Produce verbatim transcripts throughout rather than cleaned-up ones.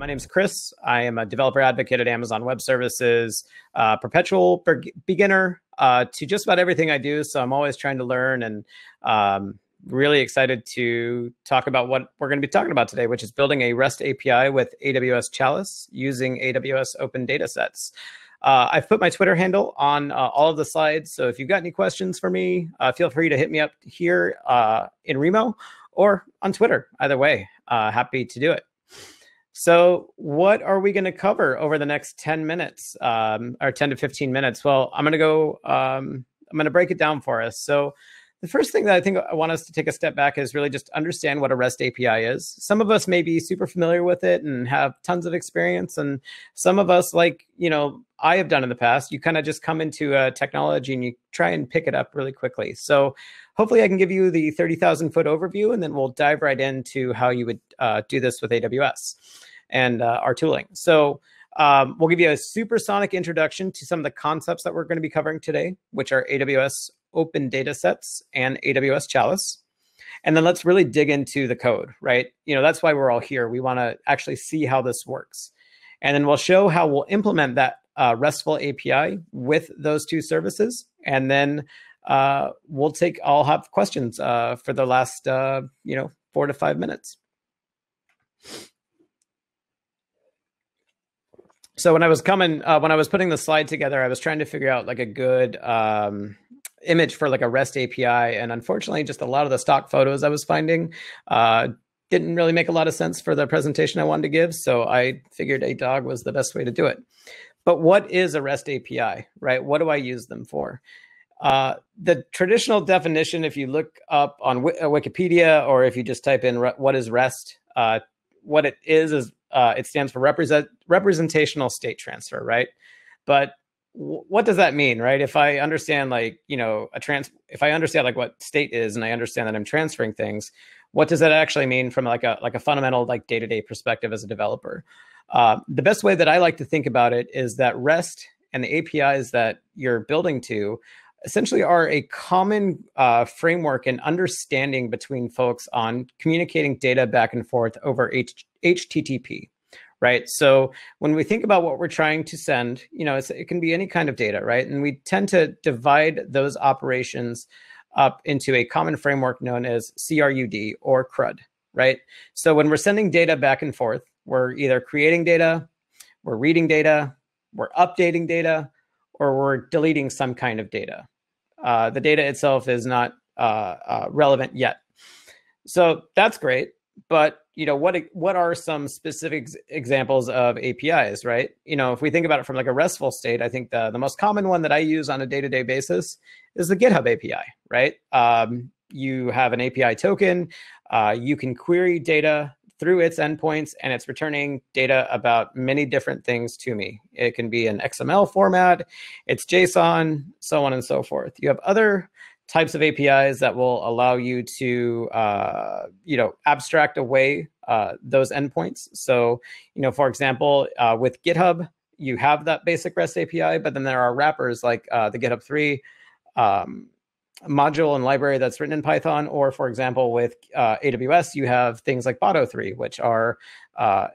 My name is Chris. I am a developer advocate at Amazon Web Services, uh, perpetual beginner uh, to just about everything I do. So I'm always trying to learn, and um, really excited to talk about what we're going to be talking about today, which is building a REST A P I with A W S Chalice using A W S Open Data Sets. Uh, I've put my Twitter handle on uh, all of the slides. So if you've got any questions for me, uh, feel free to hit me up here uh, in Remo or on Twitter. Either way, uh, happy to do it. So what are we going to cover over the next ten minutes um, or ten to fifteen minutes? Well, I'm going to go, um, I'm going to break it down for us. So the first thing that I think I want us to take a step back is really just understand what a REST A P I is. Some of us may be super familiar with it and have tons of experience. And some of us, like, you know, I have done in the past, you kind of just come into a technology and you try and pick it up really quickly. So hopefully I can give you the thirty thousand foot overview, and then we'll dive right into how you would uh, do this with A W S and uh, our tooling. So um, we'll give you a supersonic introduction to some of the concepts that we're going to be covering today, which are A W S Open Data Sets and A W S Chalice. And then let's really dig into the code, right? You know, that's why we're all here. We want to actually see how this works. And then we'll show how we'll implement that uh, RESTful A P I with those two services. And then uh, we'll take, I'll have questions uh, for the last, uh, you know, four to five minutes. So when I was coming, uh, when I was putting the slide together, I was trying to figure out like a good um, image for like a REST A P I. And unfortunately, just a lot of the stock photos I was finding uh, didn't really make a lot of sense for the presentation I wanted to give. So I figured a dog was the best way to do it. But what is a REST A P I, right? What do I use them for? Uh, the traditional definition, if you look up on Wikipedia, or if you just type in what is REST, uh, what it is is Uh, it stands for represent, representational state transfer, right? But what does that mean, right? If I understand, like, you know, a trans, if I understand like what state is, and I understand that I'm transferring things, what does that actually mean from like a like a fundamental like day-to-day perspective as a developer? Uh, the best way that I like to think about it is that REST and the A P Is that you're building to essentially are a common uh, framework and understanding between folks on communicating data back and forth over H HTTP, right? So when we think about what we're trying to send, you know, it's, it can be any kind of data, right? And we tend to divide those operations up into a common framework known as C R U D or CRUD, right? So when we're sending data back and forth, we're either creating data, we're reading data, we're updating data, or we're deleting some kind of data. Uh, the data itself is not uh, uh, relevant yet. So that's great. But, you know, what what are some specific examples of A P Is, right? You know, if we think about it from like a RESTful state, I think the, the most common one that I use on a day-to-day basis is the GitHub A P I, right? Um, you have an A P I token. Uh, you can query data through its endpoints, and it's returning data about many different things to me. It can be an X M L format, it's JSON, so on and so forth. You have other types of A P Is that will allow you to, uh, you know, abstract away uh, those endpoints. So, you know, for example, uh, with GitHub, you have that basic REST A P I, but then there are wrappers like uh, the GitHub three um, module and library that's written in Python. Or, for example, with uh, A W S, you have things like Boto three, which are uh,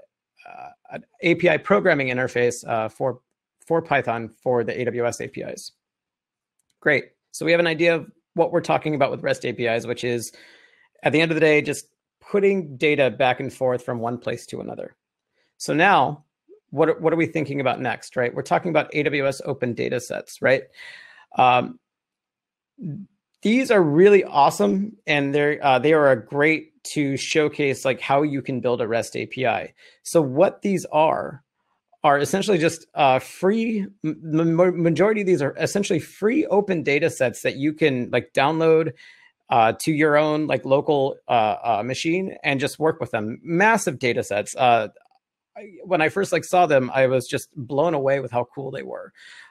uh, an A P I programming interface uh, for, for Python for the A W S A P Is. Great. So we have an idea of what we're talking about with REST A P Is, which is, at the end of the day, just putting data back and forth from one place to another. So now, what, what are we thinking about next, right? We're talking about A W S Open Data Sets, right? Um, these are really awesome, and they're, uh, they are a great to showcase like how you can build a REST A P I. So what these are, are essentially just uh, free, majority of these are essentially free open data sets that you can like download uh, to your own like local uh, uh, machine and just work with them. Massive data sets. Uh, I, when I first like saw them, I was just blown away with how cool they were.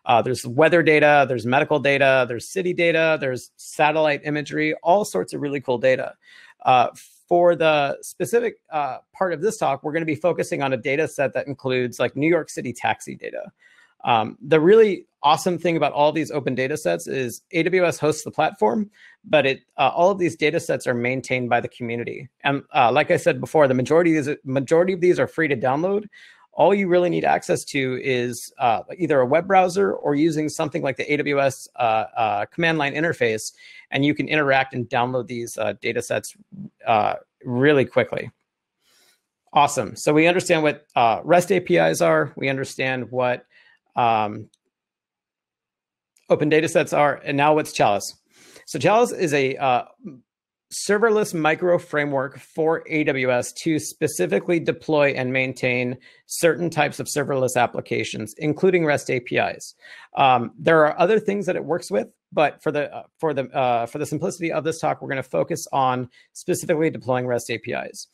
Uh, there's weather data, there's medical data, there's city data, there's satellite imagery, all sorts of really cool data. Uh, For the specific uh, part of this talk, we're going to be focusing on a data set that includes like New York City taxi data. Um, the really awesome thing about all these open data sets is A W S hosts the platform, but it uh, all of these data sets are maintained by the community. And uh, like I said before, the majority of these, majority of these are free to download. All you really need access to is uh, either a web browser or using something like the A W S uh, uh, command line interface, and you can interact and download these uh, data sets uh, really quickly. Awesome. So we understand what uh, REST A P Is are. We understand what um, open data sets are. And now what's Chalice? So Chalice is a uh, serverless micro framework for A W S to specifically deploy and maintain certain types of serverless applications, including REST A P Is. Um, there are other things that it works with, but for the uh, for the uh, for the simplicity of this talk, we're going to focus on specifically deploying REST A P Is.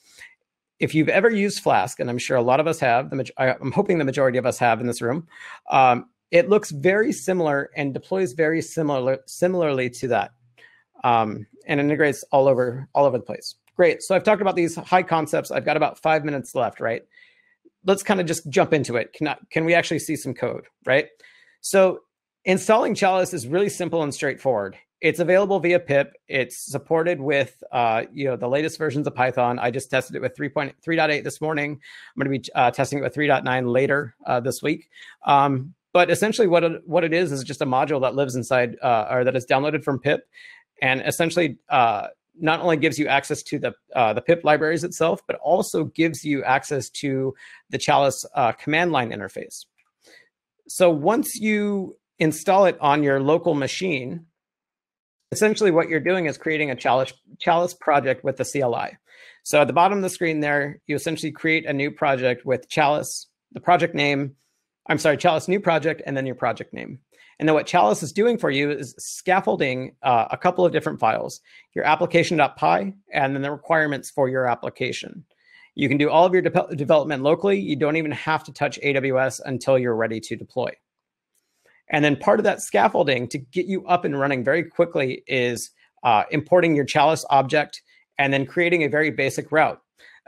If you've ever used Flask, and I'm sure a lot of us have, the I'm hoping the majority of us have in this room, um, it looks very similar and deploys very similar similarly to that. Um, and integrates all over all over the place. Great. So I've talked about these high concepts. I've got about five minutes left, right? Let's kind of just jump into it. Can, I, can we actually see some code, right? So installing Chalice is really simple and straightforward. It's available via pip. It's supported with uh, you know, the latest versions of Python. I just tested it with three point three point eight this morning. I'm going to be uh, testing it with three point nine later uh, this week. Um, but essentially what it, what it is is just a module that lives inside uh, or that is downloaded from pip. And essentially, uh, not only gives you access to the uh, the pip libraries itself, but also gives you access to the Chalice uh, command line interface. So once you install it on your local machine, essentially what you're doing is creating a Chalice, Chalice project with the C L I. So at the bottom of the screen there, you essentially create a new project with Chalice, the project name, I'm sorry, Chalice new project, and then your project name. And then what Chalice is doing for you is scaffolding uh, a couple of different files, your application.py, and then the requirements for your application. You can do all of your de development locally. You don't even have to touch A W S until you're ready to deploy. And then part of that scaffolding to get you up and running very quickly is uh, importing your Chalice object and then creating a very basic route.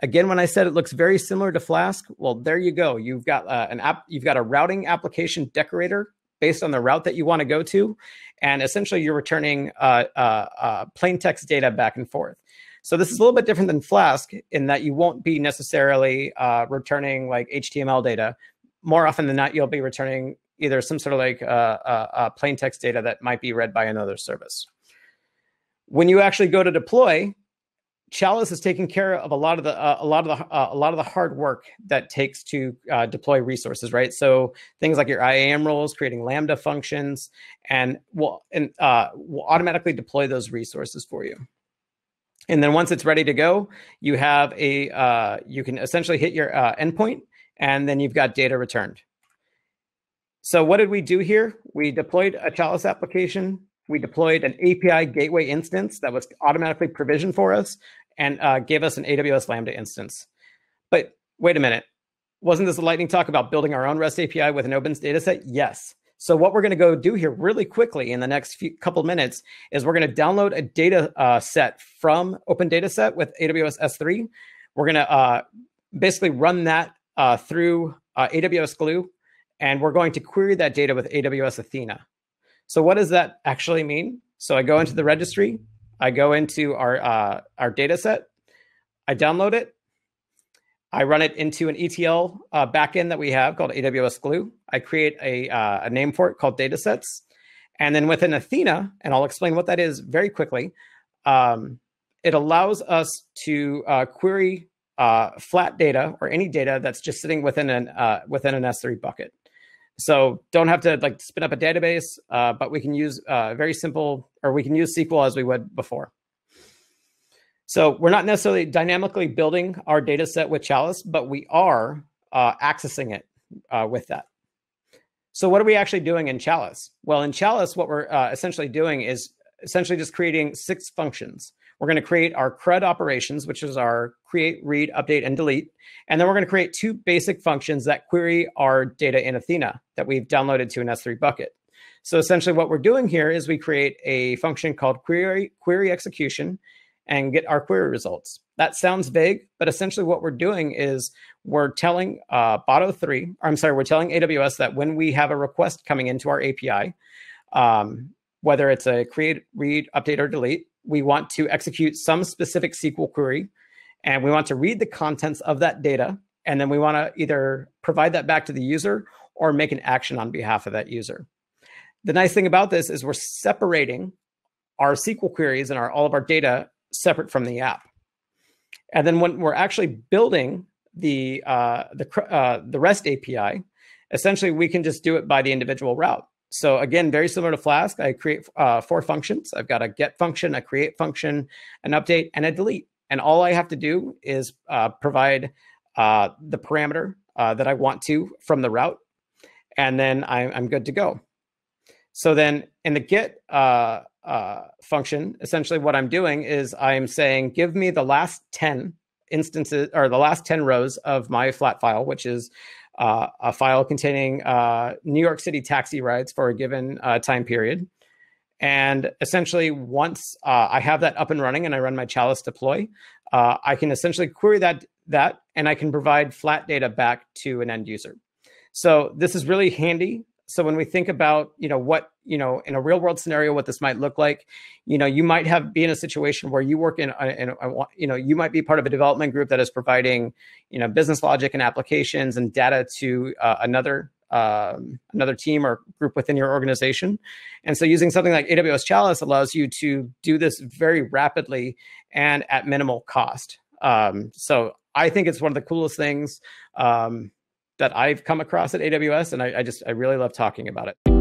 Again, when I said it looks very similar to Flask, well, there you go. You've got uh, an app. You've got a routing application decorator based on the route that you want to go to, and essentially you're returning uh, uh, uh, plain text data back and forth. So this is a little bit different than Flask in that you won't be necessarily uh, returning like H T M L data. More often than not, you'll be returning either some sort of like uh, uh, uh, plain text data that might be read by another service. When you actually go to deploy, Chalice is taking care of a lot of the uh, a lot of the uh, a lot of the hard work that takes to uh, deploy resources, right? So things like your I A M roles, creating Lambda functions, and we'll and uh, we'll automatically deploy those resources for you. And then once it's ready to go, you have a uh, you can essentially hit your uh, endpoint, and then you've got data returned. So what did we do here? We deployed a Chalice application. We deployed an A P I Gateway instance that was automatically provisioned for us, and uh, gave us an A W S Lambda instance. But wait a minute, wasn't this a lightning talk about building our own REST A P I with an open data set? Yes. So what we're going to go do here really quickly in the next few, couple minutes is we're going to download a data uh, set from Open Data Set with A W S S three. We're going to uh, basically run that uh, through uh, A W S Glue, and we're going to query that data with A W S Athena. So what does that actually mean? So I go into the registry. I go into our, uh, our data set, I download it, I run it into an E T L uh, backend that we have called A W S Glue. I create a, uh, a name for it called datasets. And then within Athena, and I'll explain what that is very quickly, um, it allows us to uh, query uh, flat data or any data that's just sitting within an, uh, within an S three bucket. So don't have to like spin up a database, uh, but we can use uh, very simple, or we can use S Q L as we would before. So we're not necessarily dynamically building our data set with Chalice, but we are uh, accessing it uh, with that. So what are we actually doing in Chalice? Well, in Chalice, what we're uh, essentially doing is essentially just creating six functions. We're going to create our CRUD operations, which is our create, read, update, and delete. And then we're going to create two basic functions that query our data in Athena that we've downloaded to an S three bucket. So essentially what we're doing here is we create a function called query, query execution, and get our query results. That sounds vague, but essentially what we're doing is we're telling uh, Boto three, or I'm sorry, we're telling A W S that when we have a request coming into our A P I, um, whether it's a create, read, update, or delete, we want to execute some specific S Q L query, and we want to read the contents of that data, and then we want to either provide that back to the user or make an action on behalf of that user. The nice thing about this is we're separating our S Q L queries and our, all of our data separate from the app. And then when we're actually building the, uh, the, uh, the REST A P I, essentially we can just do it by the individual route. So again, very similar to Flask, I create uh, four functions. I've got a get function, a create function, an update, and a delete. And all I have to do is uh, provide uh, the parameter uh, that I want to from the route, and then I, I'm good to go. So then in the get uh, uh, function, essentially what I'm doing is I'm saying, give me the last ten instances or the last ten rows of my flat file, which is uh, a file containing uh, New York City taxi rides for a given uh, time period. And essentially once uh, I have that up and running and I run my Chalice deploy, uh, I can essentially query that, that and I can provide flat data back to an end user. So this is really handy. So when we think about, you know, what, you know, in a real world scenario, what this might look like, you know, you might have be in a situation where you work in, and you know, you might be part of a development group that is providing, you know, business logic and applications and data to uh, another, um, another team or group within your organization. And so using something like A W S Chalice allows you to do this very rapidly and at minimal cost. Um, so I think it's one of the coolest things, um, that I've come across at A W S, and I, I just, I really love talking about it.